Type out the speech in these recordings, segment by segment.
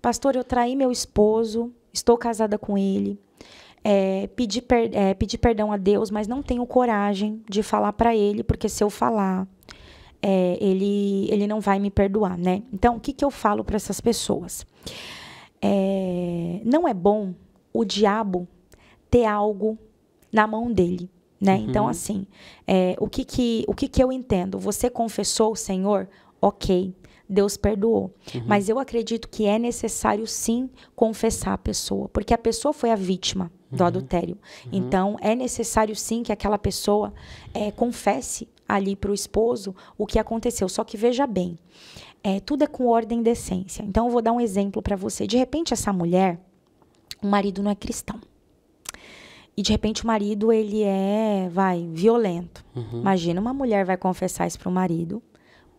Pastor, eu traí meu esposo, estou casada com ele, pedi perdão a Deus, mas não tenho coragem de falar para ele, porque se eu falar, ele não vai me perdoar, né? Então, o que que eu falo para essas pessoas? Não é bom o diabo ter algo na mão dele, né? Uhum. Então, assim, o que que eu entendo? Você confessou o Senhor? Ok. Deus perdoou, uhum. Mas eu acredito que é necessário sim confessar a pessoa, porque a pessoa foi a vítima do adultério, uhum. Então é necessário sim que aquela pessoa confesse ali para o esposo o que aconteceu, só que veja bem, tudo é com ordem e decência. Então eu vou dar um exemplo para você. De repente essa mulher, o marido não é cristão, e de repente o marido ele violento, uhum. Imagina, uma mulher vai confessar isso para o marido,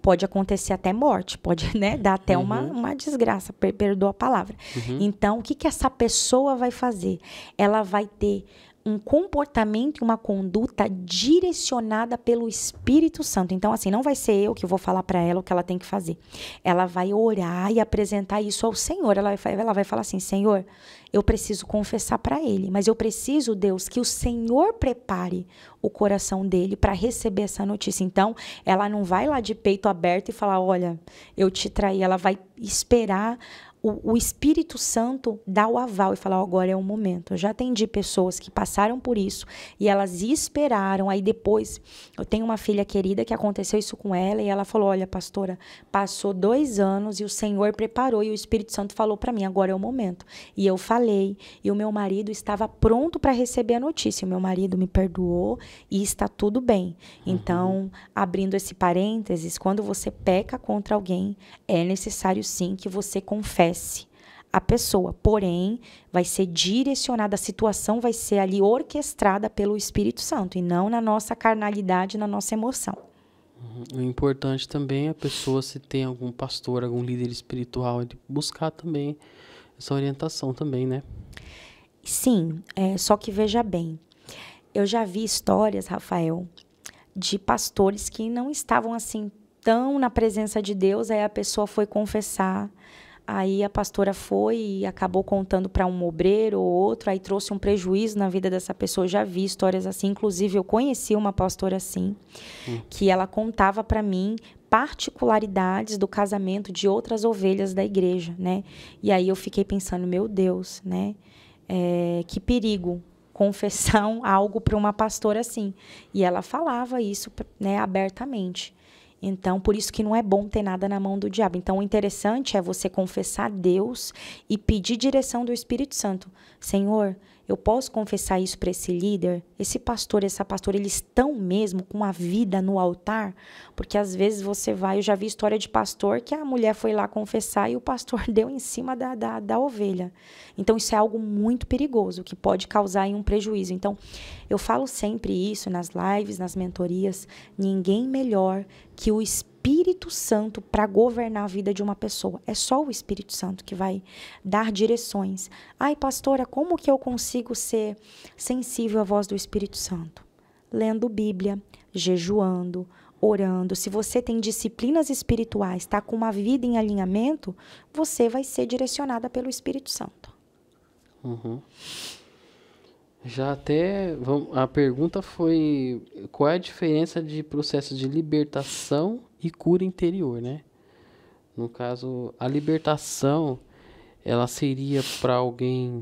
pode acontecer até morte, pode, né, dar até uhum. uma desgraça, perdoa a palavra. Uhum. Então, o que que essa pessoa vai fazer? Ela vai ter um comportamento e uma conduta direcionada pelo Espírito Santo. Então, assim, não vai ser eu que vou falar para ela o que ela tem que fazer. Ela vai orar e apresentar isso ao Senhor. Ela vai falar assim, Senhor, eu preciso confessar para ele, mas eu preciso, Deus, que o Senhor prepare o coração dele para receber essa notícia. Então, ela não vai lá de peito aberto e falar, olha, eu te traí. Ela vai esperar o Espírito Santo dá o aval e fala, oh, agora é o momento. Eu já atendi pessoas que passaram por isso e elas esperaram, aí depois, eu tenho uma filha querida que aconteceu isso com ela e ela falou, olha, pastora, passou 2 anos e o Senhor preparou e o Espírito Santo falou para mim, agora é o momento. E eu falei, e o meu marido estava pronto para receber a notícia, o meu marido me perdoou e está tudo bem. Uhum. Então, abrindo esse parênteses, quando você peca contra alguém, é necessário sim que você confesse a pessoa, porém, vai ser direcionada, a situação vai ser ali orquestrada pelo Espírito Santo e não na nossa carnalidade, na nossa emoção. O importante também é a pessoa, se tem algum pastor, algum líder espiritual, buscar também essa orientação também, né? Sim, só que veja bem, eu já vi histórias, Rafael, de pastores que não estavam assim tão na presença de Deus, aí a pessoa foi confessar. Aí a pastora foi e acabou contando para um obreiro ou outro, aí trouxe um prejuízo na vida dessa pessoa. Eu já vi histórias assim, inclusive eu conheci uma pastora assim, que ela contava para mim particularidades do casamento de outras ovelhas da igreja, né? E aí eu fiquei pensando, meu Deus, né? Que perigo confessar algo para uma pastora assim. E ela falava isso, né, abertamente. Então, por isso que não é bom ter nada na mão do diabo. Então, o interessante é você confessar a Deus e pedir direção do Espírito Santo. Senhor, eu posso confessar isso para esse líder? Esse pastor, essa pastora, eles estão mesmo com a vida no altar? Porque às vezes você vai... Eu já vi história de pastor que a mulher foi lá confessar e o pastor deu em cima da ovelha. Então, isso é algo muito perigoso, que pode causar um prejuízo. Então, eu falo sempre isso nas lives, nas mentorias. Ninguém melhor que o Espírito Santo para governar a vida de uma pessoa. É só o Espírito Santo que vai dar direções. Ai, pastora, como que eu consigo ser sensível à voz do Espírito Santo? Lendo Bíblia, jejuando, orando. Se você tem disciplinas espirituais, está com uma vida em alinhamento, você vai ser direcionada pelo Espírito Santo. Uhum. Já até, a pergunta foi, qual é a diferença de processo de libertação e cura interior, né? No caso, a libertação, ela seria para alguém,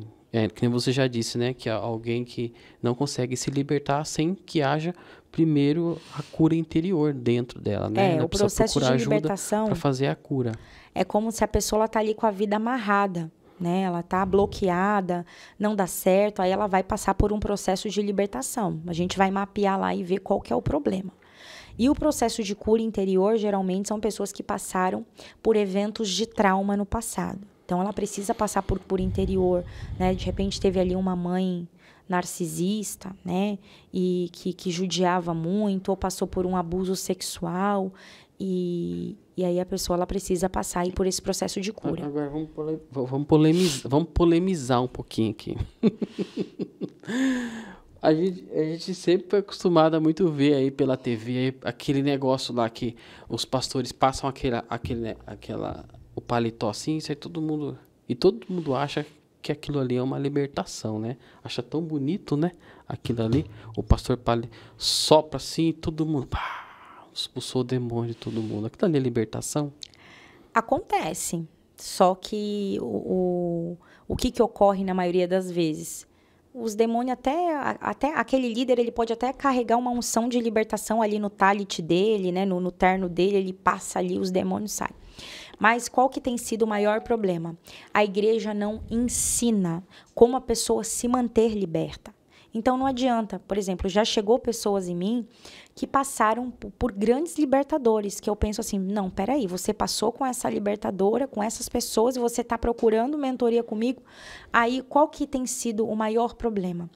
que nem você já disse, né? Que alguém que não consegue se libertar sem que haja, primeiro, a cura interior dentro dela, né? Ela o processo de libertação para fazer a cura. É como se a pessoa está ali com a vida amarrada, né? Ela está bloqueada, não dá certo, aí ela vai passar por um processo de libertação. A gente vai mapear lá e ver qual que é o problema. E o processo de cura interior, geralmente, são pessoas que passaram por eventos de trauma no passado. Então, ela precisa passar por cura interior, né? De repente, teve ali uma mãe narcisista, né? E que judiava muito, ou passou por um abuso sexual... E aí a pessoa ela precisa passar aí por esse processo de cura. Agora vamos polemizar um pouquinho aqui. A gente sempre foi acostumado a muito ver aí pela TV aquele negócio lá que os pastores passam o paletó assim, isso aí todo mundo acha que aquilo ali é uma libertação, né? Acha tão bonito, né? Aquilo ali, o pastor sopra assim, todo mundo pá, expulsou o demônio de todo mundo. Aquilo ali é libertação? Acontece. Só que o que ocorre na maioria das vezes? Os demônios, até aquele líder, ele pode até carregar uma unção de libertação ali no talite dele, né? No terno dele, ele passa ali, os demônios saem. Mas qual que tem sido o maior problema? A igreja não ensina como a pessoa se manter liberta. Então, não adianta. Por exemplo, já chegou pessoas em mim que passaram por grandes libertadores, que eu penso assim, não, peraí, você passou com essa libertadora, com essas pessoas, e você está procurando mentoria comigo. Aí, qual que tem sido o maior problema?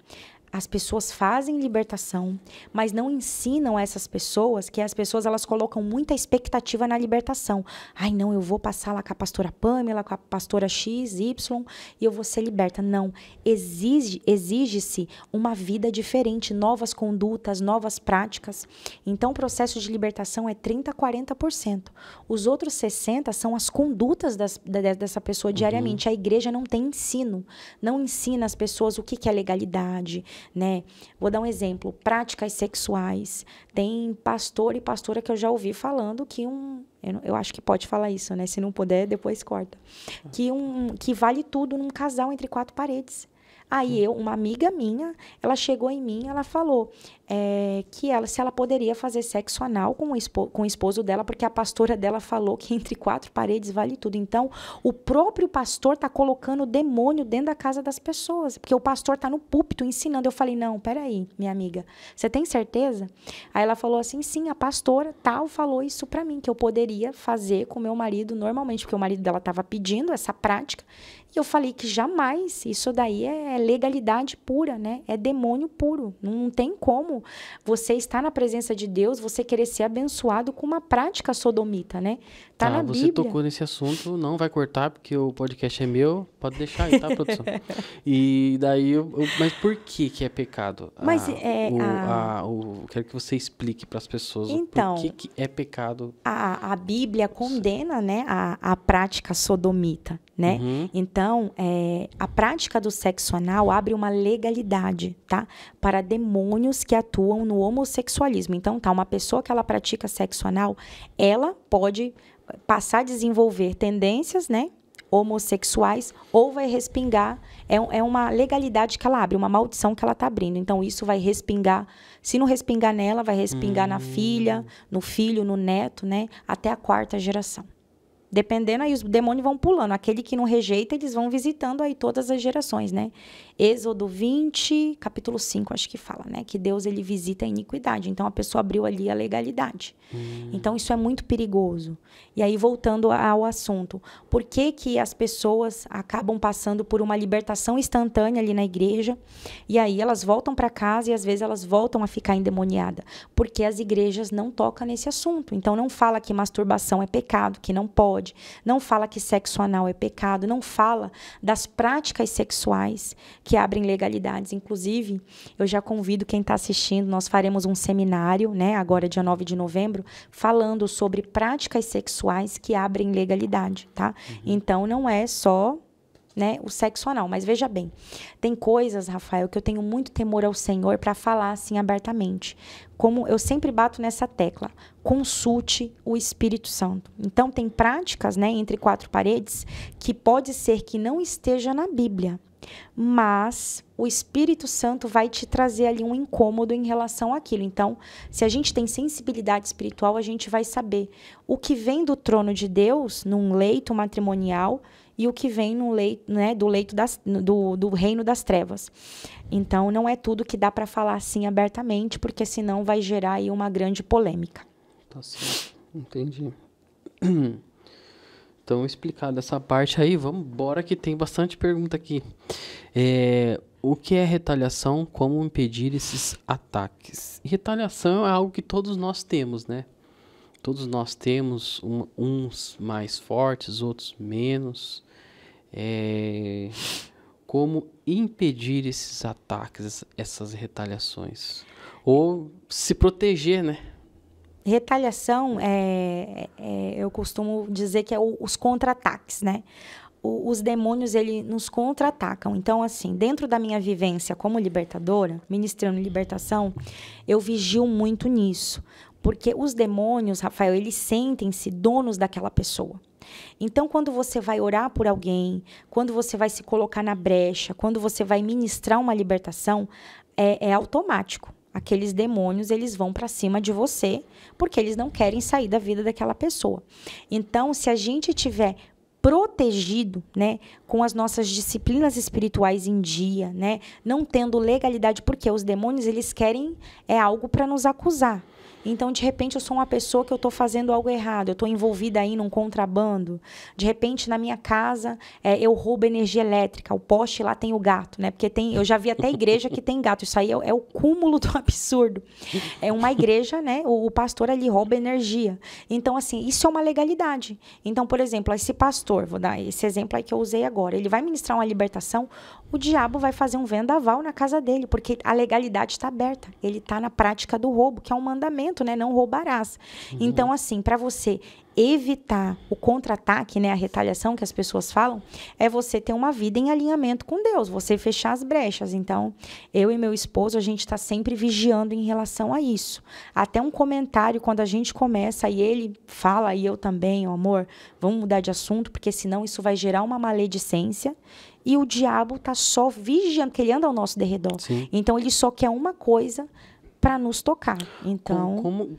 As pessoas fazem libertação, mas não ensinam essas pessoas, que as pessoas elas colocam muita expectativa na libertação. Ai, não, eu vou passar lá com a pastora Pamella, com a pastora X, Y, e eu vou ser liberta. Não, exige-se uma vida diferente, novas condutas, novas práticas. Então, o processo de libertação é 30%, 40%. Os outros 60% são as condutas dessa pessoa diariamente. A igreja não tem ensino, não ensina as pessoas o que, que é legalidade, né? Vou dar um exemplo, práticas sexuais. Tem pastor e pastora que eu já ouvi falando que eu acho que pode falar isso, né? Se não puder, depois corta. Que vale tudo num casal entre quatro paredes. Aí uma amiga minha, ela chegou em mim, ela falou que se ela poderia fazer sexo anal com o esposo dela, porque a pastora dela falou que entre quatro paredes vale tudo. Então, o próprio pastor está colocando o demônio dentro da casa das pessoas, porque o pastor está no púlpito ensinando. Eu falei, não, peraí, minha amiga, você tem certeza? Aí ela falou assim, sim, a pastora tal falou isso para mim, que eu poderia fazer com meu marido normalmente, porque o marido dela estava pedindo essa prática. E eu falei que jamais, isso daí é legalidade pura, né? É demônio puro. Não tem como você estar na presença de Deus, você querer ser abençoado com uma prática sodomita, né? Tá na Bíblia. Você tocou nesse assunto, não vai cortar, porque o podcast é meu, pode deixar aí, tá, produção? E daí, mas por que que é pecado? Mas quero que você explique para as pessoas então, por que é pecado. A Bíblia condena, né, a prática sodomita, né? Então, a prática do sexo anal abre uma legalidade, tá? Para demônios que atuam no homossexualismo. Então, tá, uma pessoa que ela pratica sexo anal, ela pode passar a desenvolver tendências, né, homossexuais, ou vai respingar, é uma legalidade que ela abre, uma maldição que ela está abrindo. Então, isso vai respingar, se não respingar nela, vai respingar na filha, no filho, no neto, né, até a quarta geração. Dependendo, aí os demônios vão pulando. Aquele que não rejeita, eles vão visitando aí todas as gerações, né? Êxodo 20, capítulo 5, acho que fala, né? Que Deus, ele visita a iniquidade. Então, a pessoa abriu ali a legalidade. Então, isso é muito perigoso. E aí, voltando ao assunto. Por que que as pessoas acabam passando por uma libertação instantânea ali na igreja? E aí, elas voltam para casa e, às vezes, elas voltam a ficar endemoniadas. Porque as igrejas não tocam nesse assunto. Então, não fala que masturbação é pecado, que não pode. Não fala que sexo anal é pecado, não fala das práticas sexuais que abrem legalidades. Inclusive, eu já convido quem está assistindo, nós faremos um seminário, né, agora dia 9 de novembro, falando sobre práticas sexuais que abrem legalidade, tá? Então, não é só, né, o sexo anal, mas veja bem, tem coisas, Rafael, que eu tenho muito temor ao Senhor para falar assim abertamente. Como eu sempre bato nessa tecla, consulte o Espírito Santo. Então, tem práticas, né, entre quatro paredes, que pode ser que não esteja na Bíblia, mas o Espírito Santo vai te trazer ali um incômodo em relação àquilo. Então, se a gente tem sensibilidade espiritual, a gente vai saber o que vem do trono de Deus, num leito matrimonial, e o que vem no leito, né, do leito do reino das trevas. Então, não é tudo que dá para falar assim abertamente, porque senão vai gerar aí uma grande polêmica. Tá certo, entendi. Então, explicado essa parte aí, vamos embora que tem bastante pergunta aqui. O que é retaliação? Como impedir esses ataques? Retaliação é algo que todos nós temos, né? Todos nós temos uns mais fortes, outros menos. Como impedir esses ataques, essas retaliações? Ou se proteger, né? Retaliação, eu costumo dizer que é os contra-ataques, né? Os demônios, eles nos contra-atacam. Então, assim, dentro da minha vivência como libertadora, ministrando libertação, eu vigio muito nisso. Porque os demônios, Rafael, eles sentem-se donos daquela pessoa. Então, quando você vai orar por alguém, quando você vai se colocar na brecha, quando você vai ministrar uma libertação, é automático. Aqueles demônios, eles vão para cima de você, porque eles não querem sair da vida daquela pessoa. Então, se a gente tiver protegido, né, com as nossas disciplinas espirituais em dia, né, não tendo legalidade, porque os demônios, eles querem algo para nos acusar. Então, de repente, eu sou uma pessoa que eu estou fazendo algo errado, eu estou envolvida aí num contrabando. De repente, na minha casa, eu roubo energia elétrica, o poste lá tem o gato, né? Porque tem, eu já vi até igreja que tem gato, isso aí é o cúmulo do absurdo. É uma igreja, né? O pastor ali rouba energia. Então, assim, isso é uma legalidade. Então, por exemplo, esse pastor, vou dar esse exemplo aí que eu usei agora, ele vai ministrar uma libertação, o diabo vai fazer um vendaval na casa dele, porque a legalidade está aberta, ele está na prática do roubo, que é um mandamento, né? Não roubarás. Então, assim, para você evitar o contra-ataque, né, a retaliação que as pessoas falam, é você ter uma vida em alinhamento com Deus, você fechar as brechas. Então, eu e meu esposo, a gente está sempre vigiando em relação a isso. Até um comentário, quando a gente começa e ele fala, e eu também, oh, amor, vamos mudar de assunto, porque senão isso vai gerar uma maledicência. E o diabo está só vigiando, porque ele anda ao nosso derredor. Sim. Então, ele só quer uma coisa, para nos tocar. Então, como